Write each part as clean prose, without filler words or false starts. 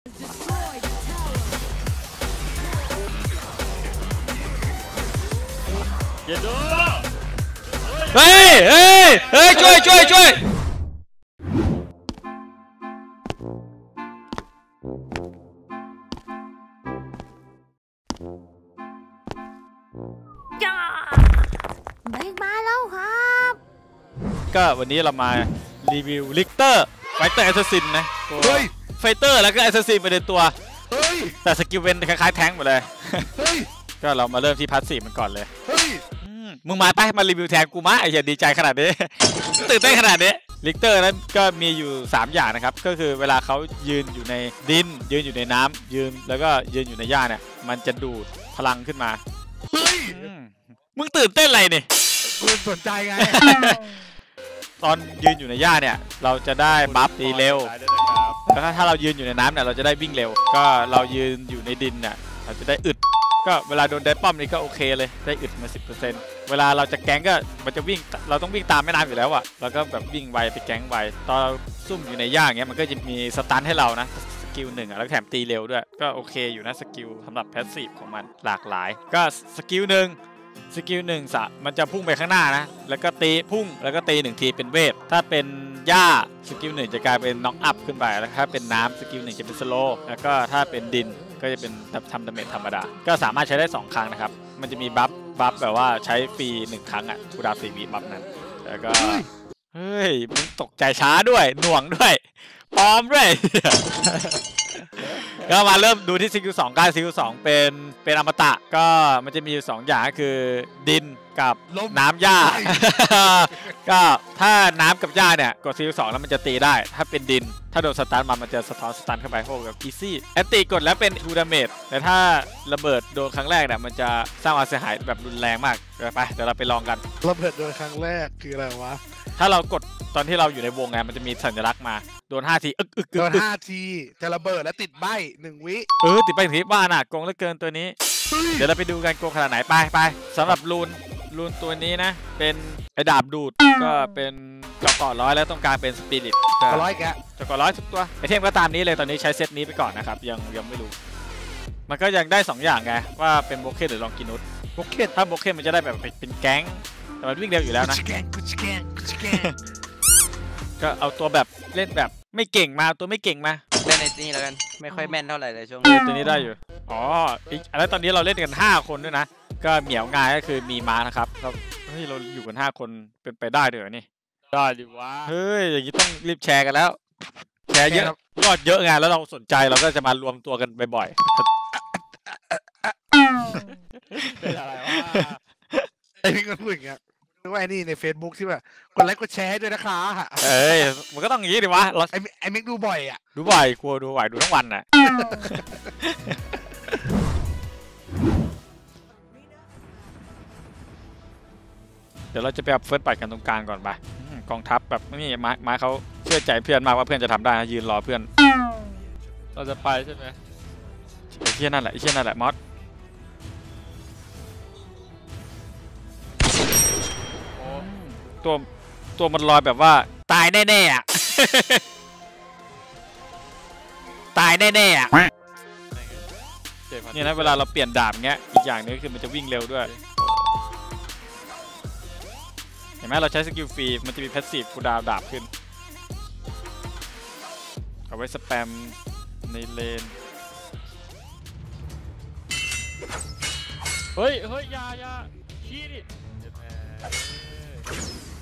เฮ้ยเฮ้ยเฮ้ยช่วยเบรกมาแล้วครับก็วันนี้เรามารีวิวลิกเตอร์ไฟเตอร์แอสซัสซินนะเฮ้ยไฟเตอร์แล้วก็แอสซัสซินไปในตัวเฮ้ยแต่สกิลเวนคล้ายๆแท้งหมดเลยเฮ้ยก็เรามาเริ่มที่พาร์ท4มันก่อนเลยเฮ้ยมึงมาไปมารีวิวแทนกูมาไอ้เหี้ยดีใจขนาดนี้ ตื่นเต้นขนาดนี้ลิกเตอร์นั้นก็มีอยู่3อย่างนะครับก็คือเวลาเขายืนอยู่ในดินยืนอยู่ในน้ำยืนแล้วก็ยืนอยู่ในหญ้าเนี่ยมันจะดูดพลังขึ้นมาเฮ้ยมึงตื่นเต้นอะไรนี่กูสนใจไง ตอนยืนอยู่ในหญ้าเนี่ยเราจะได้บัฟตีเร็วแล้วถ้าเรายืนอยู่ในน้ำเนี่ยเราจะได้วิ่งเร็วก็เรายืนอยู่ในดินเนี่ยเราจะได้อึดก็เวลาโดนได้ป้อมนี่ก็โอเคเลยได้อึดมา 10% เวลาเราจะแก๊งก็มันจะวิ่งเราต้องวิ่งตามแม่น้ำอยู่แล้วอะเราก็แบบวิ่งไวไปแก๊งไวตอนเราซุ่มอยู่ในย่างเงี้ยมันก็จะมีสตันให้เรานะสกิล1แล้วแถมตีเร็วด้วยก็โอเคอยู่นะสกิลสำหรับแพสซีฟของมันหลากหลายก็สกิลหนึ่งมันจะพุ่งไปข้างหน้านะแล้วก็ตีพุ่งแล้วก็ตี1ทีเป็นเวฟถ้าเป็นหญ้าสกิล1จะกลายเป็นน็อกอัพขึ้นไปแล้วถ้าเป็นน้ำสกิล1จะเป็นสโลว์แล้วก็ถ้าเป็นดินก็จะเป็นทำดาเมจธรรมดาก็สามารถใช้ได้2ครั้งนะครับมันจะมีบัฟแบบว่าใช้ฟรี1ครั้งอ่ะทูดา4วิบัฟนั้นแล้วก็เฮ้ยมึงตกใจช้าด้วยหน่วงด้วยปลอมด้วย ก็มาเริ่มดูที่สกิล2การสกิล2เป็นอมตะก็มันจะมีอยู่2อย่างคือดินกับน้ำหญ้า ก็ถ้าน้ำกับหญ้าเนี่ยกดสกิล2แล้วมันจะตีได้ถ้าเป็นดินถ้าโดนสตันมันจะสะท้อนสตันเข้าไปโหกับอีซี่แอนตี้กดแล้วเป็นทูดาเมจแต่ถ้าระเบิดโดนครั้งแรกเนี่ยมันจะสร้างความเสียหายแบบรุนแรงมากไปเดี๋ยวเราไปลองกันระเบิดโดนครั้งแรกคืออะไรวะถ้าเรากดตอนที่เราอยู่ในวงไงมันจะมีสัญลักษณ์มาโดน5ทีโดน5ทีจะระเบิดและติดใบ1วิติดใบ1วิบ้าน่ะโกงเหลือเกินตัวนี้เดี๋ยวเราไปดูกันโกงขนาดไหนไปสำหรับลูนตัวนี้นะเป็นไอ้ดาบดูดก็เป็นจอกร้อยแล้วต้องการเป็นสปิริตจอกร้อยแกจอกร้อยทุกตัวไอเทมก็ตามนี้เลยตอนนี้ใช้เซตนี้ไปก่อนนะครับยังไม่รู้มันก็ยังได้2อย่างไงว่าเป็นโบเคนหรือลองกินุสโบเคนถ้าโบเคนมันจะได้แบบเป็นแก๊งแต่มันวิ่งเร็วอยู่แล้วนะก็เอาตัวแบบเล่นแบบไม่เก่งมาตัวไม่เก่งมาเล่นในนี้แล้วกันไม่ค่อยแม่นเท่าไหร่เลยช่วงนี้ตัวนี้ได้อยู่อ๋อแล้วตอนนี้เราเล่นกัน5คนด้วยนะก็เหมียวงายก็คือมีม้านะครับเฮ้ยเราอยู่กัน5คนเป็นไปได้ด้วยนี่ได้ดิวะเฮ้ยอย่างนี้ต้องรีบแชร์กันแล้วแชร์เยอะยอดเยอะไงแล้วเราสนใจเราก็จะมารวมตัวกันบ่อยๆเป็นอะไรวะไอพี่ก็พูดอย่างเงี้ยนึกว่าไอ้นี่ใน Facebook ที่แบบกดไลค์กดแชร์ด้วยนะคะเอ้ยมันก็ต้องอย่างนี้ดิวะไอเมกดูบ่อยอ่ะดูบ่อยกลัวดูบ่อยดูทั้งวันอ่ะเดี๋ยวเราจะไปอัพเฟิร์สปัดกันตรงกลางก่อนไปกองทัพแบบนี่ไม้เขาเชื่อใจเพื่อนมากว่าเพื่อนจะทำได้ยืนรอเพื่อนเราจะไปใช่ไหมไอ้เชี่ยนั่นแหละมอสตัวมันลอยแบบว่าตายแน่ๆอ่ะตายแน่ๆอ่ะนี่นะเวลาเราเปลี่ยนดาบเงี้ยอีกอย่างนึงคือมันจะวิ่งเร็วด้วยเห็นไหมเราใช้สกิลฟรีมันจะมีแพสซีฟคูลดาวน์ดาบขึ้นเอาไว้สแปมในเลนเฮ้ยยาชี้ดิ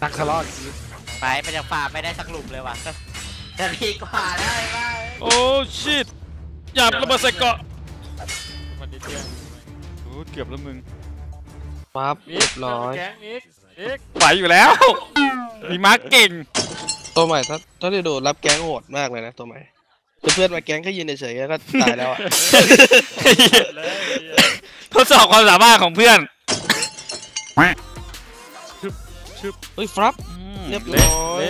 นักทะเลาะไปมันยังฝ่าไม่ได้สักหลุมเลยว่ะจะดีกว่าได้ไหมโอ้ชิตหยาบระเบิดใส่เกาะมันดีเดียวเกือบแล้วมึงปั๊บเรียบร้อยไหวอยู่แล้วมีมาร์กเก่งตัวใหม่ถ้าได้โดนรับแก๊งโหดมากเลยนะตัวใหม่เพื่อนมาแก๊งก็ยืนเฉยๆก็ตายแล้วทดสอบความสามารถของเพื่อนชึบเฮ้ยฟลับเรียบร้อย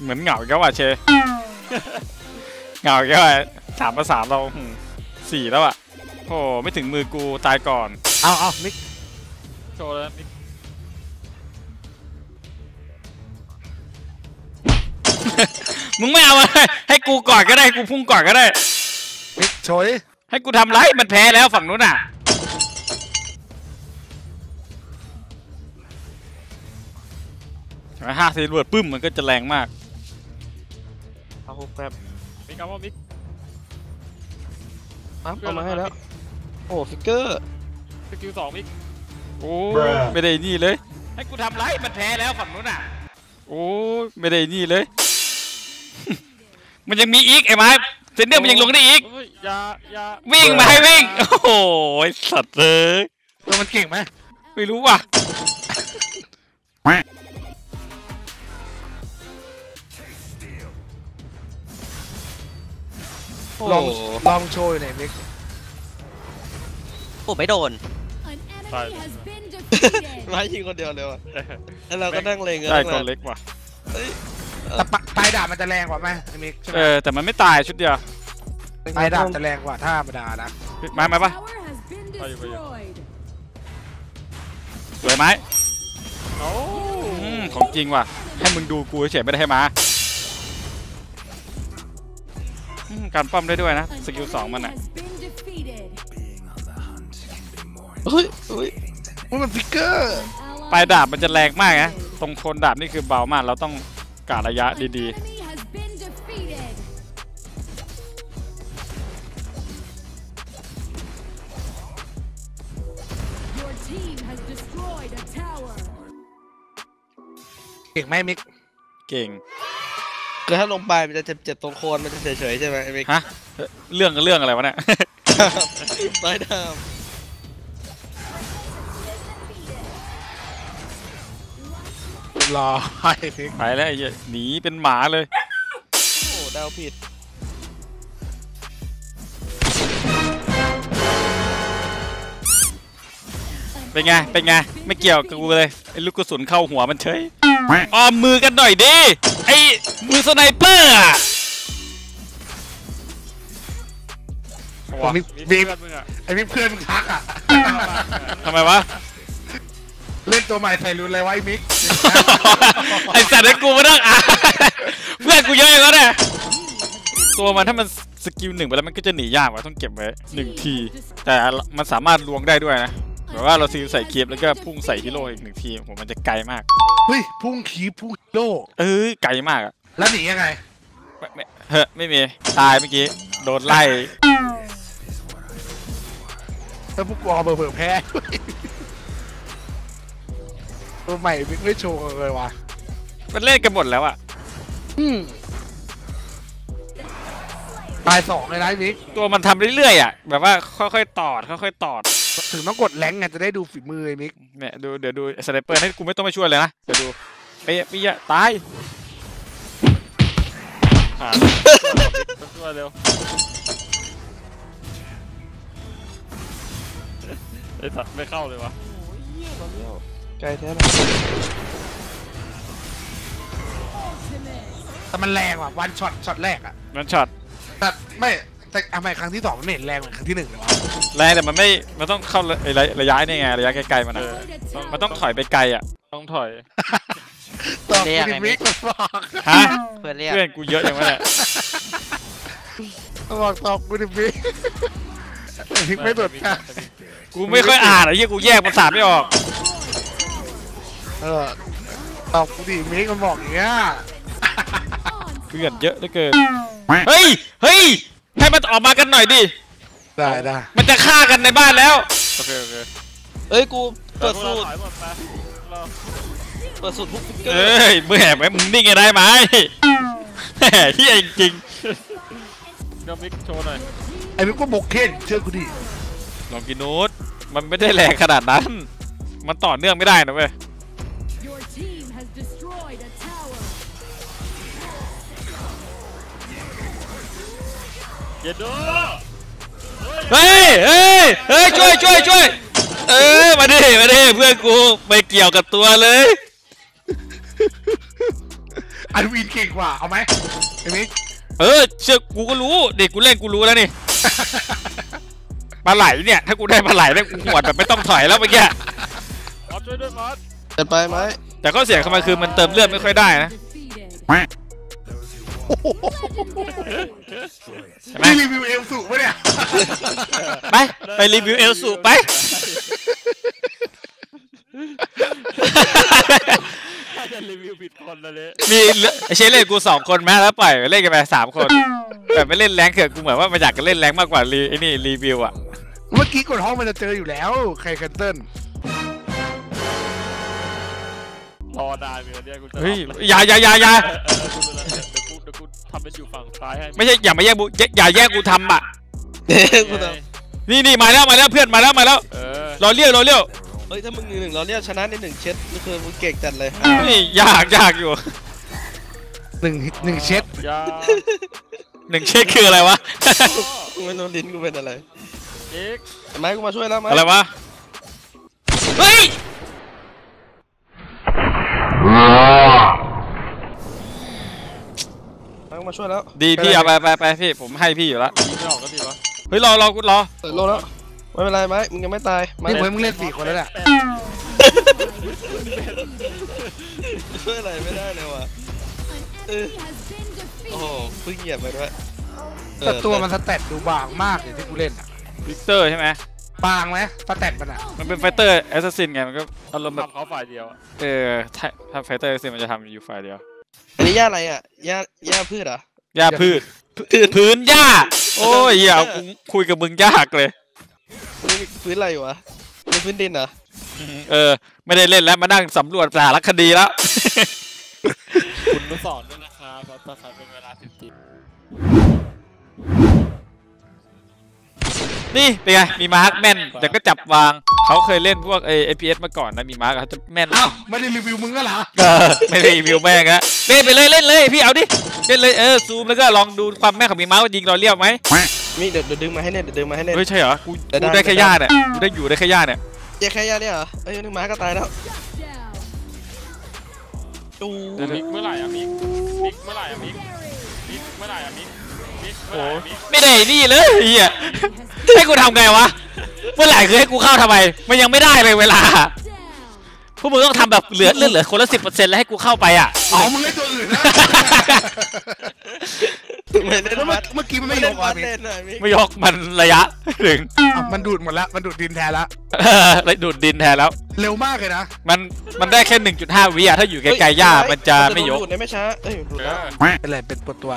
เหมือนเหงาแกว่ะเชเหงาแกว่ะ3-3เรา4แล้วอ่ะโอ้ไม่ถึงมือกูตายก่อนเอามิกโชว์แล้วมิก มึงไม่เอาให้กูก่อนก็ได้กูพุ่งก่อนก็ได้โฉยให้กูทำไรมันแพ้แล้วฝั่งนู้นอ่ะ5 ทีรวดปึ้มมันก็จะแรงมากเอาแป๊บมีกำว่าบิ๊กอัพเอามาให้แล้วโอ้ฟิกเกอร์สกิล2บิ๊กโอ้ไม่ได้นี่เลยให้กูทำไรมันแพ้แล้วฝั่งนู้นอ่ะโอ้ไม่ได้นี่เลยมันยังมีอีกไอ้ไม้เซนเดอร์มันยังลงได้อีกวิ่งมาให้วิ่งโอ้โหสัตว์เลยตัวมันเก่งไหมไม่รู้ว่ะลองโชยหน่อยมิกโอ้ไม่โดนไม้ยิงคนเดียวเลยวะแล้วเราก็นั่งเลงกันได้ตัวเล็กว่ะแต่ตายดาบมันจะแรงกว่าไหมมิกแต่มันไม่ตายชุดเดียวตายดาบจะแรงกว่าถ้าธรรมดานะไม้ปะสวยไหมของจริงว่ะให้มึงดูกูเฉยไม่ได้ให้มาการป้อมได้ด้วยนะสกิล2มันอ่ะอุ้ยมันฟิกเกอร์ปลายดาบมันจะแรงมากนะตรงโคนดาบนี่คือเบามากเราต้องกะระยะดีๆเก่งไหมมิกเก่งคือถ้าลงไปมันจะเจ็บตรงโคนมันจะเฉยๆใช่ไหมไอ้มิกฮะเรื่องอะไรวะเนี่ยปลายดาบรอไปแล้วไอ้หนีเป็นหมาเลยโอ้ดาวผิดเป็นไงไม่เกี่ยวกับกูเลยไอ้ลูกกระสุนเข้าหัวมันเฉยออมมือกันหน่อยดิไอ้มือสไนเปอร์อ่ะไอ้เพื่อนมึงทักอ่ะทำไมวะเล่นตัวใหม่ใส่รุนอะไรไว้มิกไอ้สัตว์ไอ้กูมาดักอ่ะเพื่อนกูเยอะแล้วเนี่ยตัวมันถ้ามันสกิล1ไปแล้วมันก็จะหนียากว่ะต้องเก็บไว้1ทีแต่มันสามารถลวงได้ด้วยนะแบบว่าเราซีใส่คีบแล้วก็พุ่งใส่ฮีโร่อีก1ทีผมมันจะไกลมากเฮ้ยพุ่งคีบพุ่งฮีโร่ไกลมากอ่ะแล้วหนียังไงไม่มีตายเมื่อกี้โดนไล่แล้วพวกกูเอาเบอร์แพ้ตัวใหม่ไม่โชว์เลยว่ะมันเล่นกันหมดแล้วอ่ะตาย2เลยนะมิกตัวมันทำเรื่อยๆอ่ะแบบว่าค่อยๆตอดค่อยๆตอดถึงต้องกดแรงไงจะได้ดูฝีมือไอ้มิกเนี่ยดูเดี๋ยวดูสไนเปอร์ให้กูไม่ต้องไปช่วยเลยนะเดี๋ยวดูไปตายช่วยเร็วไอ้สัตว์ไม่เข้าเลยวะไกลแท้เลยแต่มันแรงว่ะวันช็อตแรกอ่ะวันช็อตแต่ไม่แต่ทำไมครั้งที่2มันไม่แรงเหมือนครั้งที่1เลยวะแรงแต่มันไม่มันต้องเข้าระยะนี่ไงระยะไกลๆมันอ่ะมันต้องถอยไปไกลอ่ะต้องถอยเพื่อนเรียกไอ้มิกบอกฮะเพื่อนกูเยอะอย่างวะเนี่ยบอกตอบกูดิมิกไม่ตรวจการกูไม่ค่อยอ่านไอ้เหี้ยกูแยกภาษาไม่ออกตอบกูดิมิกมันบอกอย่างเงี้ยเกลื่อนเยอะเหลือเกินเฮ้ยให้มันออกมากันหน่อยดิได้มันจะฆ่ากันในบ้านแล้วโอเคเอ้ยกูเปิดสูตรทุกเกอร์เมื่อแหบไหมมึงนิ่งได้ไหมแหบที่จริงเดี๋ยวมิกโชว์หน่อยไอ้มิกก็บกเข่นเชื่อกูดิลองกินนูดมันไม่ได้แรงขนาดนั้นมันต่อเนื่องไม่ได้นะเว้ยเฮ้ยช่วยมาดิเพื่อนกูไม่เกี่ยวกับตัวเลยอันวินเก่งกว่าเอาไหมไอ้มิกเชื่อกูก็รู้เด็กกูเล่นกูรู้แล้วนี่ปลาไหลเนี่ยถ้ากูได้ปลาไหลได้กูหวดแบบไม่ต้องถอยแล้วเมื่อกี้มอสช่วยด้วยมอสจะไปไหมแต่ข้อเสียของมันคือมันเติมเลือดไม่ค่อยได้นะ นี่รีวิวเอลสุปะเนี่ยไปรีวิวเอลสุไปรีวิวผิดคนแล้วเนี่ยมีเชลเล่นกูสองคนแม้แล้วปล่อยเล่นกันไปสามคนแต่ไม่เล่นแรงเถื่อนกูเหมือนว่ามาอยากกันเล่นแรงมากกว่าไอ้นี่รีวิวอ่ะเมื่อกี้กดห้องมันจะเจออยู่แล้วใครแคนเซิลรอได้มีอะไรเนี่ยกูจะเฮ้ยอย่าเดี๋ยวกูทำเป็นอยู่ฝั่งซ้ายให้ไม่ใช่อย่ามาแย่งกูอย่าแย่งกูทำอ่ะนี่มาแล้วเพื่อนมาแล้วรอเลี้ยวเฮ้ยถ้ามึง1-1รอเลี้ยวชนะใน1เช็ดนี่คือมึงเก่งจัดเลยนี่ยากอยู่1เช็ดคืออะไรวะกูไม่รู้ลิ้นกูเป็นอะไรเอ็กไม้กูมาช่วยแล้วไหมอะไรวะเฮ้ยมาช่วยแล้วดีพี่เอาไปพี่ผมให้พี่อยู่แล้วไม่ออกก็ดีวะเฮ้ยรอกูรอเติร์ดแล้วไม่เป็นไรไหมมึงยังไม่ตายนี่ผมมึงเล่น4คนแล้วแหละช่วยอะไรไม่ได้เลยวะโอ้เพิ่งเหยียบไปด้วยแต่ตัวมันสแตทดูบางมากเลยที่กูเล่นอะฟิกเตอร์ใช่ไหมบางไหมสแตทมันอะมันเป็นไฟเตอร์แอสซัสซินไงมันก็อารมณ์แบบทำเขาฝ่ายเดียวถ้าไฟเตอร์แอสซัสซินมันจะทำอยู่ฝ่ายเดียวอันนี้หญ้าอะไรอ่ะหญ้าพืชเหรอหญ้าพืชพื้นหญ้าโอ้ยอย่าคุยกับมึงยากเลยพื้นอะไรวะพื้นดินเหรอไม่ได้เล่นแล้วมานั่งสำรวจสารคดีแล้วคุณต้องสอนด้วยนะครับเพราะตอนนี้เป็นเวลา10 นาทีนี่เป็นไงมีมาร์กแม่นแต่ก็จับวางเขาเคยเล่นพวกAPS มาก่อนนะมีมาร์กเขาจะแม่นอ้าวไม่ได้รีวิวมึงก็เหรอไม่ได้รีวิวแม่งฮะเล่นไปเลยเล่นเลยพี่เอาดิเล่นเลยซูมแล้วก็ลองดูความแม่นของมีมาร์กว่ายิงเราเรียบไหมมีเดี๋ยวดึงมาให้เล่นเฮ้ยใช่เหรอกูได้แค่ย่าเนี่ยกูได้อยู่ได้แค่ย่าเนี่ยแค่ย่าเนี่ยเหรอไอ้นึกมาร์กก็ตายแล้วดูมิกเมื่อไหร่อะมิกไม่ได้นี่เลยเฮียให้กูทำไงวะเมื่อไหร่คือให้กูเข้าทำไมมันยังไม่ได้เลยเวลาพวกมึงต้องทำแบบเหลือคนละ 10% แล้วให้กูเข้าไปอ่ะอ๋อมึงเล่นตัวอื่นนะเมื่อกี้มันไม่ยกมันระยะถึงมันดูดหมดละมันดูดดินแทนละดูดดินแทนแล้วเร็วมากเลยนะมันได้แค่ 1.5 วิอ่ะถ้าอยู่ไกลๆย่ามันจะไม่ยกไม่ช้าเป็นไรเป็นปวดตัว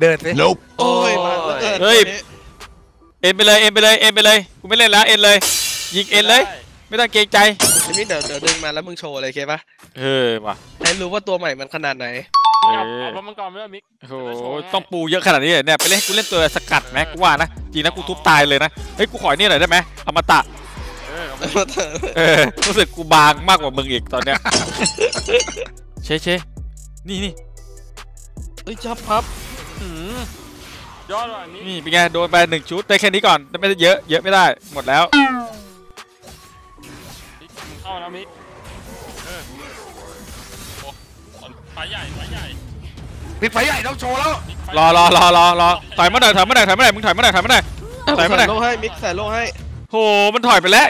เดินสิโอ้ยเฮ้ยเอ็นไปเลยกูไม่เล่นแล้วเอ็นเลยยิงเอ็นเลยไม่ต้องเกรงใจนี่เดี๋ยวดึงมาแล้วมึงโชว์เลยเคปะมาให้รู้ว่าตัวใหม่มันขนาดไหนเอามังกรไม่ได้มิกโอ้ต้องปูเยอะขนาดนี้เนี่ยไปเล่นกูเล่นตัวสกัดไหมกูว่านะจริงนะกูทุบตายเลยนะเฮ้ยกูขอนี่หน่อยได้ไหมอมตะรู้สึกกูบางมากกว่ามึงอีกตอนเนี้ยเชนี่เฮ้ยจับพับยอดว่ะนี่เป็นไงโดนไป1 ชุดได้แค่นี้ก่อนไม่ได้เยอะไม่ได้หมดแล้วเข้านะมิกไปใหญ่มิกไปใหญ่ต้องโชว์แล้วรอถอยมาหน่อยมึงถอยมาหน่อยโลให้มิกใส่โลให้โหมันถอยไปแล้ว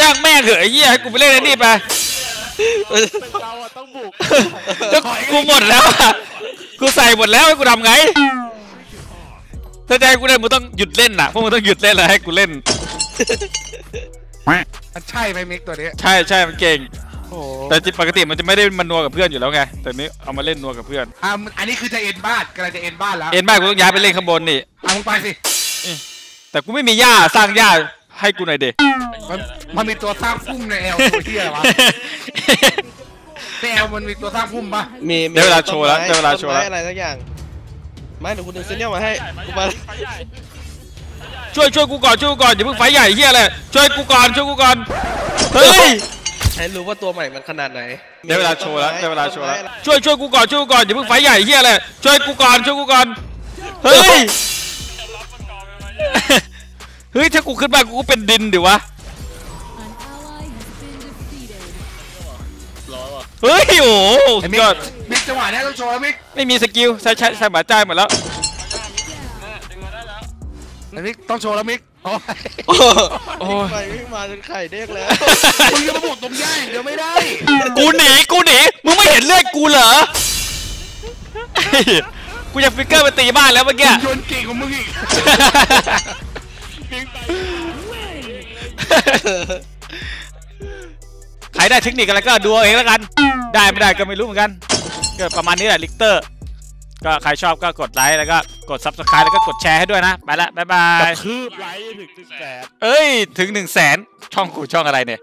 จ้างแม่เถอะไอ้เหี้ยให้กูไปเล่นนี่ไปเป็นเราอะต้องบุกกูหมดแล้วกูใส่หมดแล้วกูทำไงถ้าใจกูเนี่ยมึงต้องหยุดเล่นน่ะพวกมึงต้องหยุดเล่นเลยให้กูเล่นมันใช่ไหมมิกตัวนี้ใช่มันเก่งแต่ปกติมันจะไม่ได้มันนัวกับเพื่อนอยู่แล้วไงแต่นี้เอามาเล่นนัวกับเพื่อนอันนี้คือจะเอ็นบ้านกำลังจะเอ็นบ้านแล้วเอ็นบ้านกูต้องย้ายไปเล่นข้างบนนี่เอามึงไปสิแต่กูไม่มีหญ้าสร้างหญ้าให้กูหน่อยเด็กมันมีตัวสร้างพุ่มในแอลตัวเที่ยวะแต่แอลมันมีตัวสร้างพุ่มปะมีได้เวลาโชว์แล้วอะไรสักอย่างไม่เดี๋ยวคุณดึงเซนเนียลมาให้กูมาช่วยกูก่อนอย่าเพิ่งไฟใหญ่เฮียเลยช่วยกูก่อนเฮ้ยให้รู้ว่าตัวใหม่มันขนาดไหนได้เวลาโชว์แล้วช่วยกูก่อนอย่าเพิ่งไฟใหญ่เฮียเลยช่วยกูก่อนเฮ้ยถ้ากูขึ้นมากูเป็นดินดิวะเฮ้ยโอ้ยอดมิกจังหวะนี้ต้องโชว์มิกไม่มีสกิลใช้หมาจ่ายหมดแล้วมิกต้องโชว์แล้วมิกไข่วิ่งมาจนไข่เด็กแล้วมึงจะมาบวกตรงย่างเดี๋ยวไม่ได้กูหนีมึงไม่เห็นเลือดกูเหรอ กูอยากฟิกเกอร์ไปตีบ้านแล้วเมื่อกี้ชนเก่งของมึงอีกใครได้เทคนิคอะไรก็ดูเองแล้วกันได้ไม่ได้ก็ไม่รู้เหมือนกันก็ประมาณนี้แหละลิกเตอร์ก็ใครชอบก็กดไลค์แล้วก็กด Subscribe แล้วก็กดแชร์ให้ด้วยนะไปละบ๊ายบายกระทืบไลค์ถึง 100,000 เอ้ยถึง 100,000 ช่องกูช่องอะไรเนี่ย